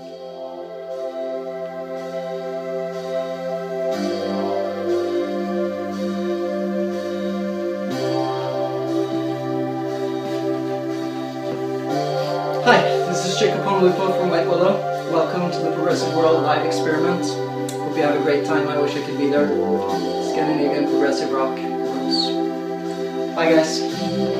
Hi, this is Jacob Holm-Lupo from White Willow. Welcome to the Progressive World live experiment. Hope you have a great time. I wish I could be there. Scandinavian progressive rock. Bye guys.